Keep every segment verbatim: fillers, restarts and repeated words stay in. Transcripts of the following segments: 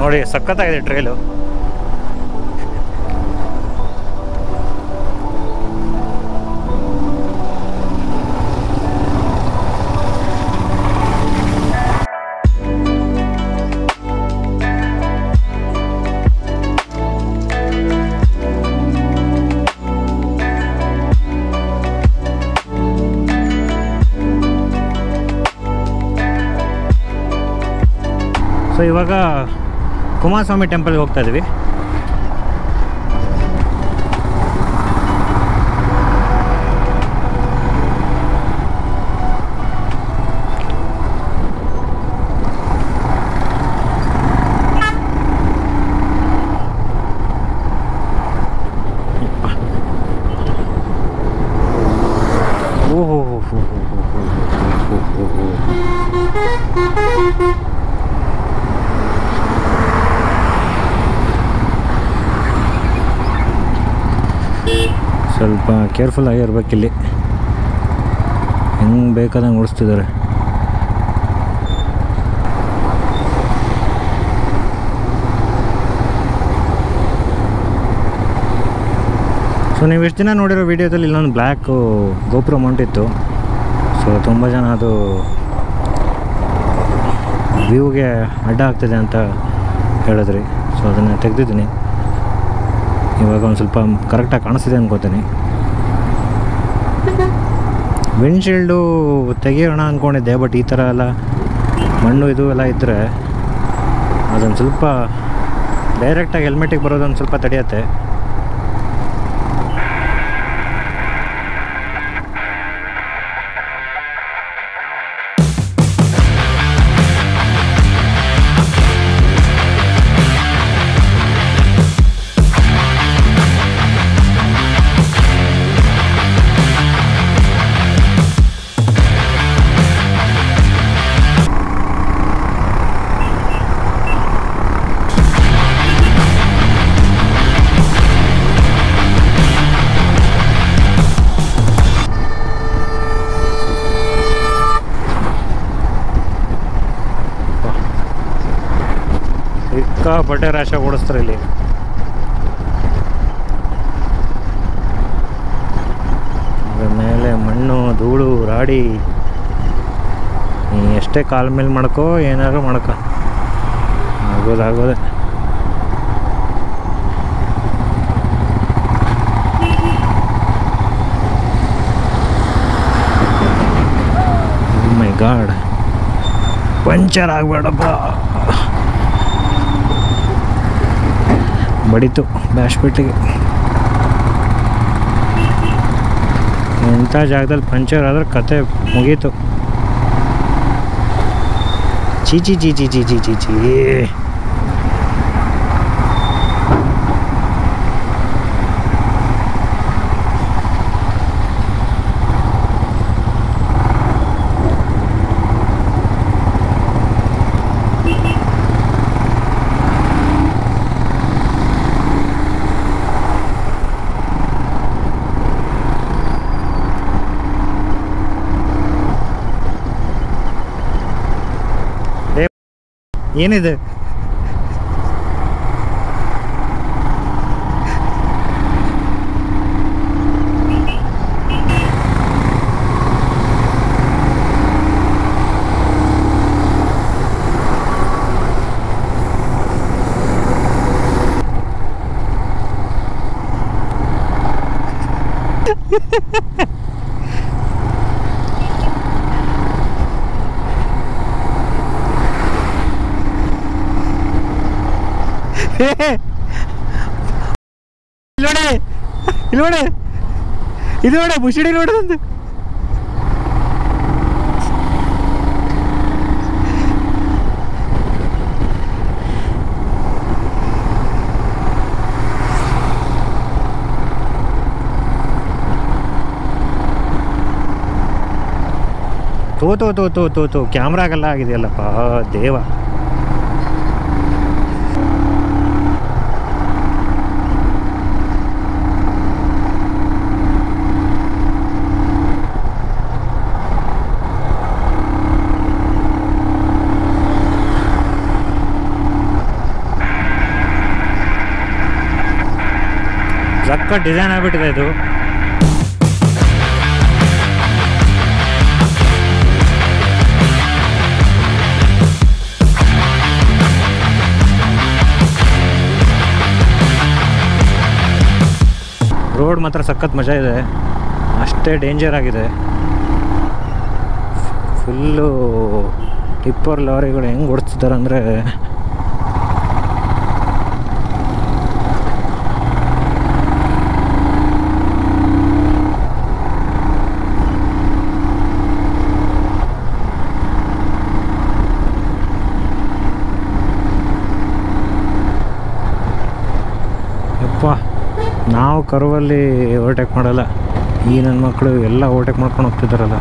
ನೋಡಿ ಸಕ್ಕತ್ತಾಗಿದೆ trail so ಇವಾಗ ಕುಮಾರಸ್ವಾಮಿ ಟೆಂಪಲ್ ಹೋಗ್ತಾ ಇದೀವಿ ಸ್ವಲ್ಪ ಕೇರ್ಫುಲ್ ಆಗಿರಬೇಕು ಇಲ್ಲಿ ಹೆಂಗ್ ಬೇಕಾದಂಗೆ ಓಡಿಸ್ತಿದ್ದಾರೆ ಸೊ ನೀವು ಇಷ್ಟು ದಿನ ನೋಡಿರೋ ವಿಡಿಯೋದಲ್ಲಿ ಇಲ್ಲೊಂದು ಬ್ಲ್ಯಾಕ್ ಗೋಪ್ರೋ ಮೌಂಟ್ ಇತ್ತು ಸೊ ತುಂಬ ಜನ ಅದು ವ್ಯೂಗೆ ಅಡ್ಡ ಆಗ್ತಿದೆ ಅಂತ ಹೇಳಿದ್ರಿ ಸೊ ಅದನ್ನು ತೆಗೆದಿದ್ದೀನಿ इवग स्वल्प करेक्ट कानिस्तिदे अंद्कोतीनि विंडशील्ड तेगियोण अंद्कोंडिद्दे बट ई तर एल्ल मण्णु इदु एल्ल इद्दरे अदोंद स्वल्प डायरेक्ट आगि हेल्मेटिगे बरोदोंद स्वल्प तडेयुत्ते बटे राश ओडस्तर मेले मण्णु धूळु राडी एस्टे काल मेल मड़को ऐनारू मड़को आगोद आगोद माय गॉड पंचर आगबेडप्पा बड़ीतु बैश्पेटे इंत जगह पंचर आदर कते मुगीतु ची ची ची ची ची ची ची ची ಏನಿದೆ ಮುಷಿಡಿ ನೋಡೋದು ತೋ ತೋ ತೋ ತೋ ತೋ ತೋ ಕ್ಯಾಮ್ರಾಗೆಲ್ಲ ಆಗಿದೆಯಲ್ಲಪ್ಪ ದೇವ ಜಕ್ಕ ಡಿಸೈನ್ ಆಗಿಬಿಟ್ಟಿದೆ ಇದು. ರೋಡ್ ಮಾತ್ರ ಸಖತ್ ಮಜಾ ಇದೆ, ಅಷ್ಟೇ ಡೇಂಜರ್ ಆಗಿದೆ. ಫುಲ್ಲು ಟಿಪ್ಪರ್ ಲಾರಿಗಳು ಹೆಂಗೆ ಓಡಿಸ್ತಿದ್ದಾರೆ ಅಂದರೆ ಯಪ್ಪಾ, ನಾವು ಕರ್ವಲ್ಲಿ ಓವರ್ಟೇಕ್ ಮಾಡಲ್ಲ. ಈ ನನ್ನ ಮಕ್ಕಳು ಎಲ್ಲ ಓವರ್ಟೇಕ್ ಮಾಡ್ಕೊಂಡು ಹೋಗ್ತಿದ್ದಾರಲ್ಲ.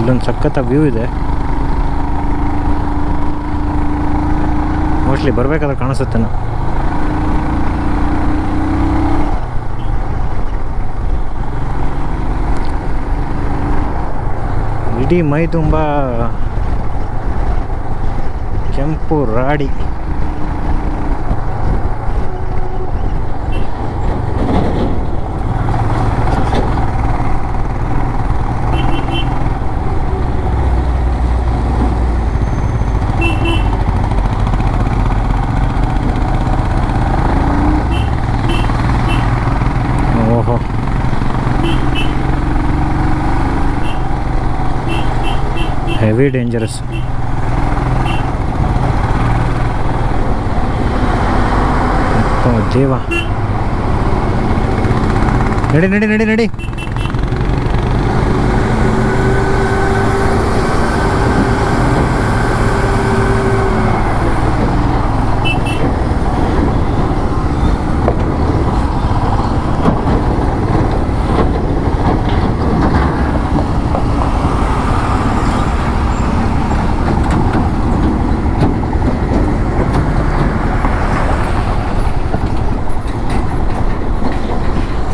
ಇಲ್ಲೊಂದು ಸಖತ್ ವ್ಯೂ ಇದೆ, ಮೋಸ್ಟ್ಲಿ ಬರಬೇಕಾದ್ರೆ ಕಾಣಿಸುತ್ತೆ. ನಾನು ಇಡೀ ಮೈ ತುಂಬ ಕೆಂಪು ರಾಡಿ. Heavy dangerous. Oh deva, nadi nadi nadi nadi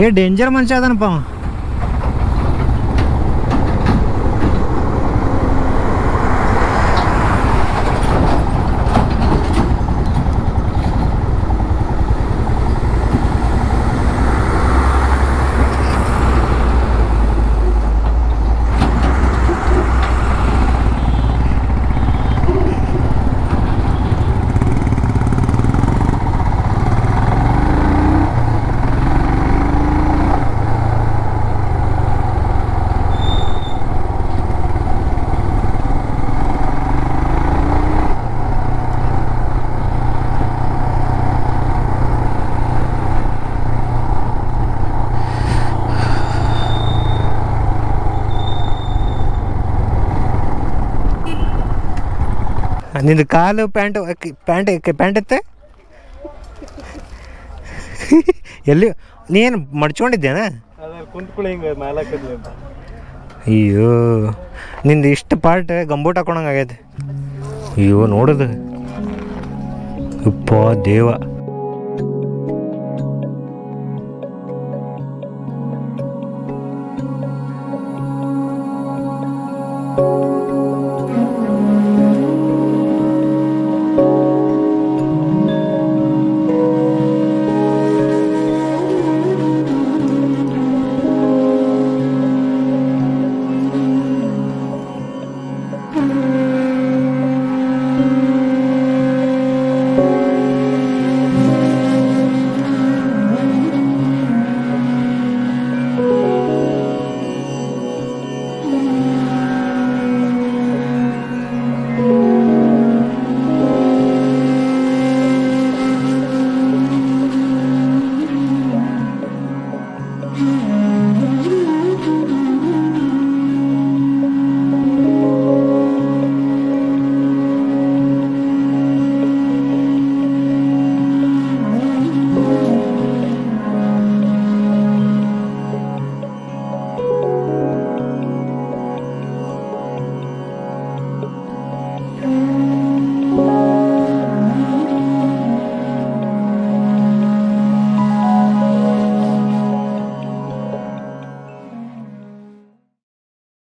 ये डेंजर मनुष्य आदान पाव ನಿಂದು ಕಾಲು ಪ್ಯಾಂಟು ಪ್ಯಾಂಟ್ ಪ್ಯಾಂಟ್ ಎತ್ತೆ ಎಲ್ಲಿ ನೀನು ಮಡ್ಕೊಂಡಿದ್ದೇನಾ? ಅಯ್ಯೋ ನಿಂದು ಇಷ್ಟು ಪಾರ್ಟ್ ಗಂಬೂಟ್ ಹಾಕೊಂಡಂಗೆ ಆಗೈತೆ. ಅಯ್ಯೋ ನೋಡೋದು ಅಪ್ಪ ದೇವ.